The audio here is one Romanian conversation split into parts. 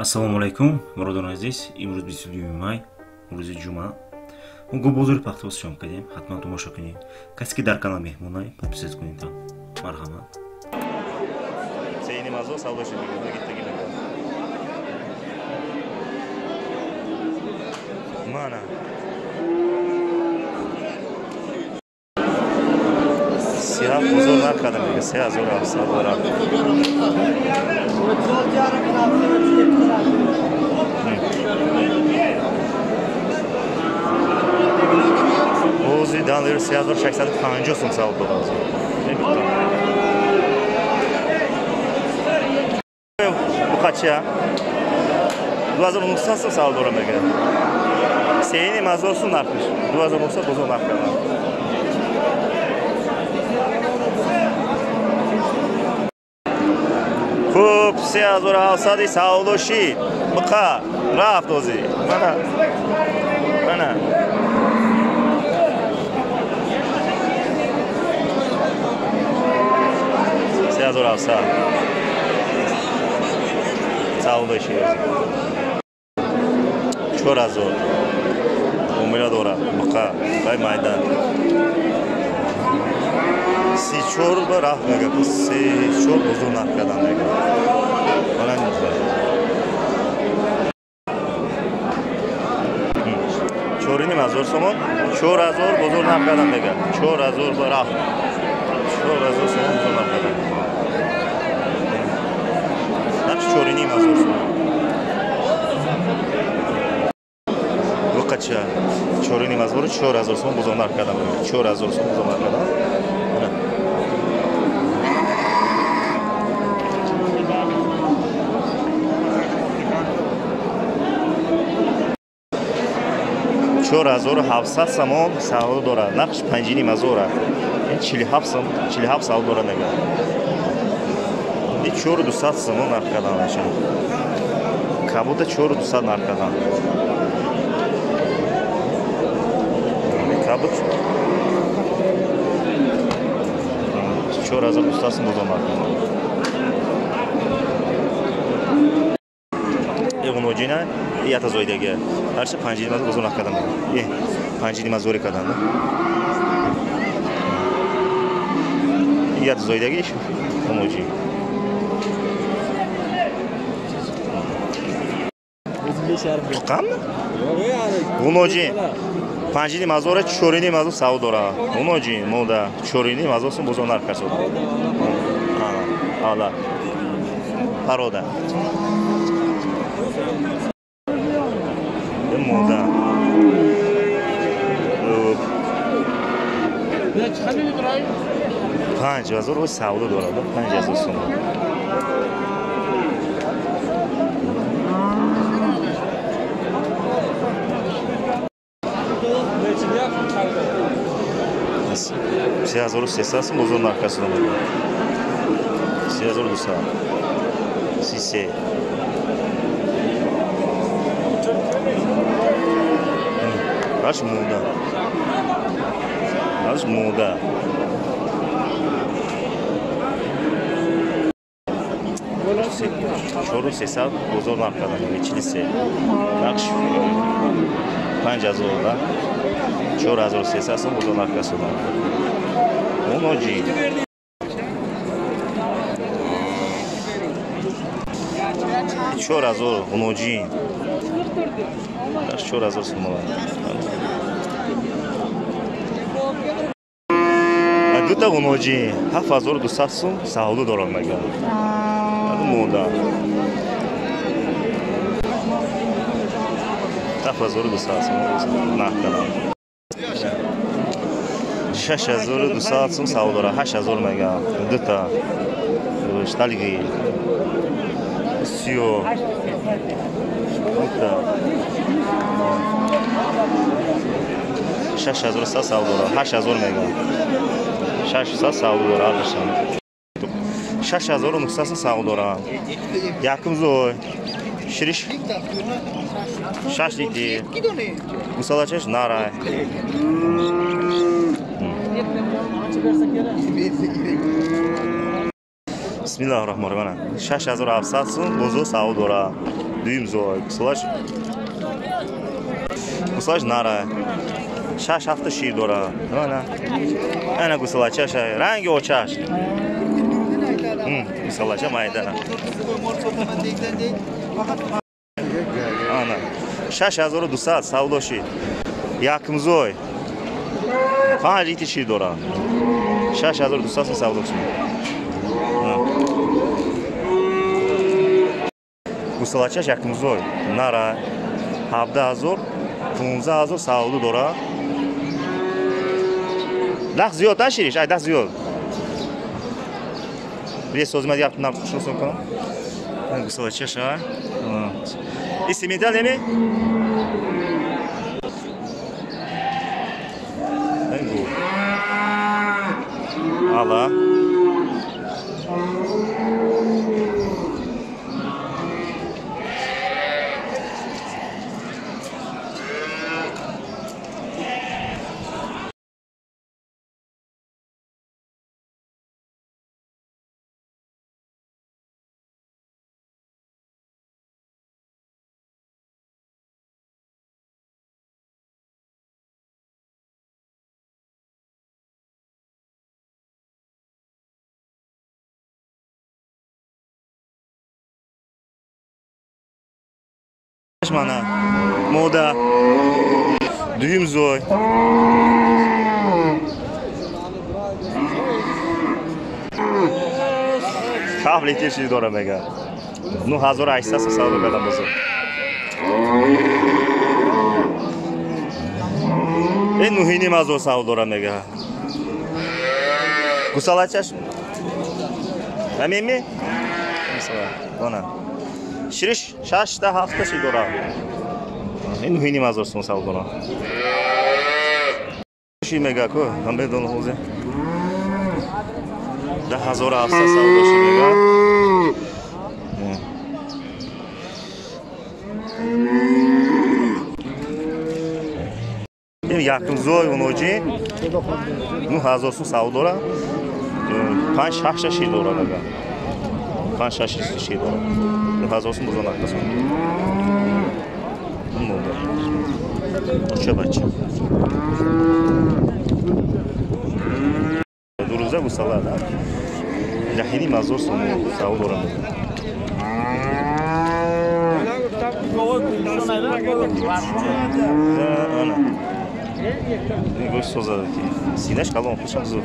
Assalamu alaikum, Morodona здесь, и может быть сегодня май, может быть джума. Он губозур пахтал съемка, дем, хатман тумаша куни. Каски дар канал мехмунай, подписать куни там. Мархама. Сейни мазо, салдоши, дагиттаги меган. Мана. Siyah huzurlu arkadaşlar, siyah zor abi, sabır abi. O zidane bir siyah zor şahsiyet tanıcısın sabır lazım. Bu kaç ya? Duazın umutsuzsun sabır olmaya gel. Seni mazolsun artık. Duazın umutsuz bozulur arkadaşlar. Siyah zor alsadı sağoluşi, bıka, rahat ozi. Bana. Siyah zor alsa, sağoluşi. Çora zor, umila dora, bıka, bay maydan. Si çorba rahat mı? Si çorba uzun arkadan mı? Çorini mazor somon, çor azor bozor arkadan mı? Çor azor rahat, çor azor somon uzun arkadan. Nasıl çorini mazor somon? Bu kaçça? Çorini mazoru çor azor somon bozor arkadan mı? Çor azor somon uzun arkadan. چور هزار و هفتصد سامان سال داره نقش پنجینی مزوره این چلی هفت سال داره نگه این چور دوصد سامان نرکدان نشون کبوده چور دوصد نرکدان کبود چور هزار دوصد سامان بودم نرکدان اون وجینا یا تازویدگی هرچه پنجی دیماز بزرگ نکردم یه پنجی دیماز زوری کردم یا تازویدگیش اون وجی کم اون وجی پنجی دیماز زوره چوری دیماز زور ساو داره اون وجی مودا چوری دیماز زور سوم بزرگ نکردم حالا پرودا moda. Ne çıkarıyor burayı? 5000 o savdo dolar da 5000 so'm. Nasıl? 5000 sesası bozun arkasında. 5000 dolar. Sisi. Aç muda. Çoru sesal bozorun arkadan içilisi. Nakş. Pancazı orada. Çoru azor sesasın bozorun arkasında. Onoji. Çoru azor onoji. Nakş çoru azor sunmalar. Duta unoji, hafazor dusasum sağlı dolanmaga. Adı moda. Hafazor dusasum naktalan. 6000 dusasum sağlı dolar, 8000 mega. Duta, stalgi, sio, duta. 6000 sağlı dolar, 8000 mega. 600 sağlı doğru arkadaşlar. 6000 nuksası sağlı doğru. Yakın zor. Şiriş. 6000 değil. Musala çeş nara. Bismillahirrahmanirrahim. 6000 absatsın bozu sağlı doğru. düğümzor, slash, slash nara, şaş hafta şi dora, ana, ana kuslaş şaş, rengi o şaş, kuslaş ama idana, ana, şaş azor dusat, savdoşi, yakımzoy, falan ciddi şi dora, şaş azor dusat mı savdoşi? Gusalaçaş yakımızor, nara, habda azor, kumza azor, sağlı dora. Dak ziyod taşiriş, ay dak ziyod. Bir sözme yaptım, nam tutuşur sokan. Gusalaçaş ha. İstimidal ne mi? Allah. Mana moda düğüm zoy kahvleti şey doğru mega nu hazır aysası sağlı bela bozuk en nuhini mazor sağlı doğru mega kusal açar hemen mi? Ona Şiriş, şaş da hafta şey dora. En mühini mazorsun sağ dora. Şi mega ko, hambe don hoze. Da hazor hafta sağ dora mega. Em yakın zoy unoji. Nu hazorsun sağ dora. 5-6 şey dora mega. 5-6 şey dora. Hazır olsun bu zonakta sonra. Ne oldu? Uçabaçı. Duruzda bu salar da. Lahini mazor sonu sağ ol oranı. Ana. Göz sozadaki. Sineş kalın kuşak zor.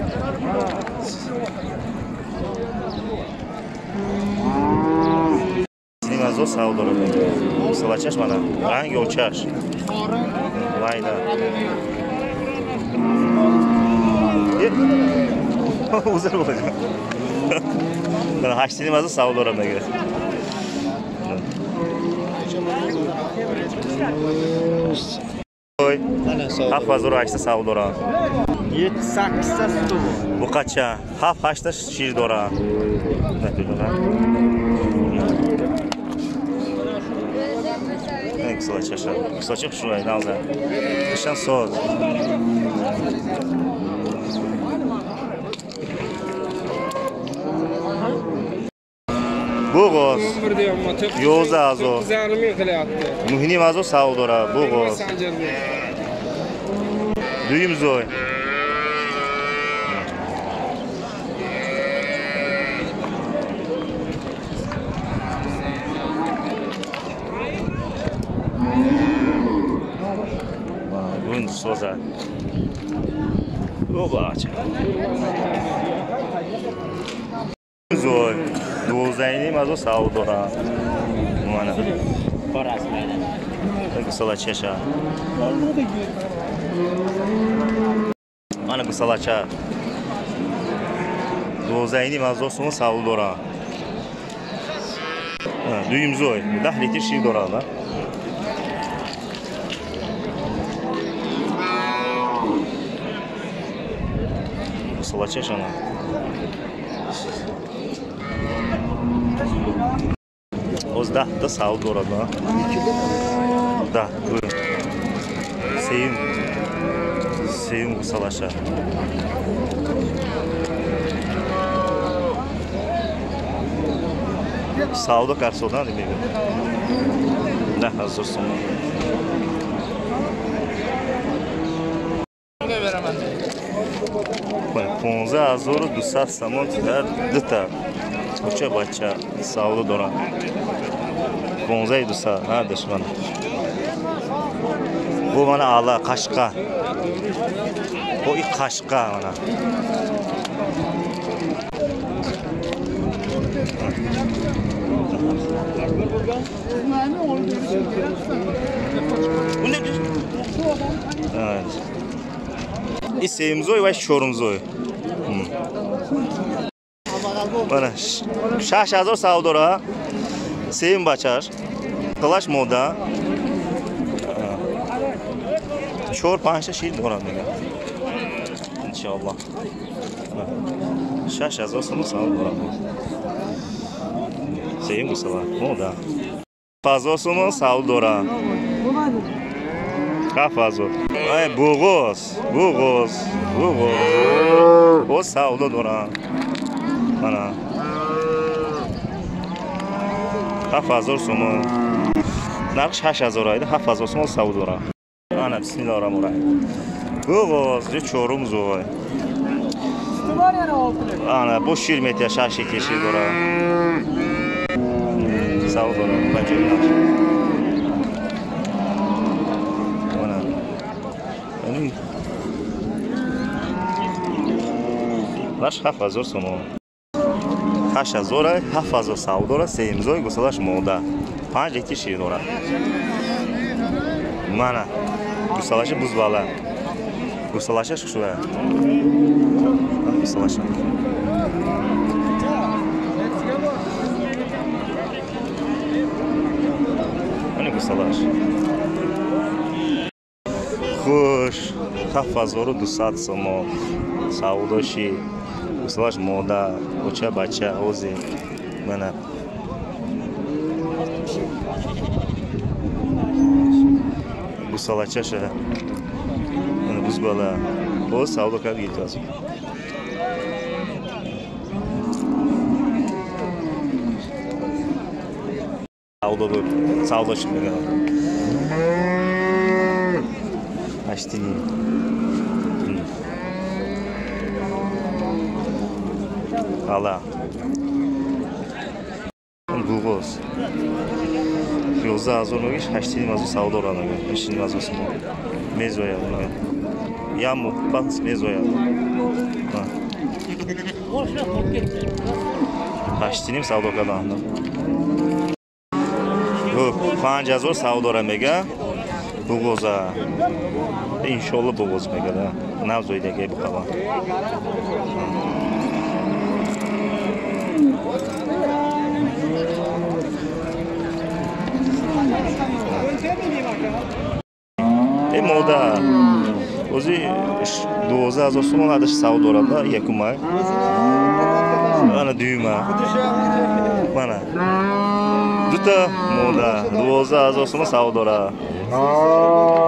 Zor sağ ol oranı. Sılaçaş bana. Hangi uçaş? Vay da. Uzar olacak. Bana haçtini mazı sağ ol oranına göre. Haf mazor haçta sağ ol oranı. 7-8'ta su. Bu kaça? Haf haçta şiir oranı. Ne diyor lan? Кусочек, кусочек шуай, да, да. Сейчас сос. Бугос. Йоза азо. Мухини азо сау дора. Бугос. Дуим зой. Soza. Obaça. Zor. Dozayni mazo savdora. Mana. Paras meydan. Gusalaçaşa. Mana gusalaça. Dozayni mazo sonu savdora. Düyüm zoy. Dahleti şi dorala. Салачеш она. Озда да сау дора да. Да. Сеим. Сеим салаша. Sauda Carsodan nima deb. Na hazır so'm. Bunga beraman. Qo'y 15200 somon tar dita. O'sha bacha savdo doram. 15200 ha dushman. Bu mana ala Qashqa. Bu ik Qashqa mana. İseyimzoy ve Şorumzoy. Bana şahşazor savdora Seyim Baçar Kılaş Moda Şor Panşa Şehir Doran İnşallah şahşazor savdora Seyim Mustafa Moda Fazosunu savdora Kafazor. Ay Burgos. O savdo doran. Mana. Kafazor sumu. Narx 8000 idi. 8000 sumu savdo doran. Ana bismillahirrahmanirrahim. Burgos, Çorum zoy. Ana bu şirmetiya şaşı keşi doran. Savdo doran. Bacım. Laş hafazor sonu. Haşazora hafazor savdora seymzoy gusalaş moda. 5 eti şir dora. Mana gusalaşı buzvala. Gusalaşı şuşva. Gusalaşı. Hani gusalaş. Xoş hafazoru dusat sonu. Savdoshi Uslaş moda, oça baça, ozi, bana. Bu salaça şa, bana buzbala, o savdo kadar gitmez. Savdo dur, savdo şimdi gel. Açtın. Ala. Burgos. Yoza azorluğu iş haştini mazı savdo oranı gör. Haştini mazı sonu. Mezoya bunu gör. Yamuk bas mezoya. Haştinim savdo kalandım. Hop. Pancazor savdo oranı mega. Burgos'a. İnşallah Burgos mega da. Navzoyda gel bu kalan. Moda. Ozi 12000 so'm hadish savdo orada yakunmay. Ana düyma. Mana. Duta moda 12000 so'm savdo ora.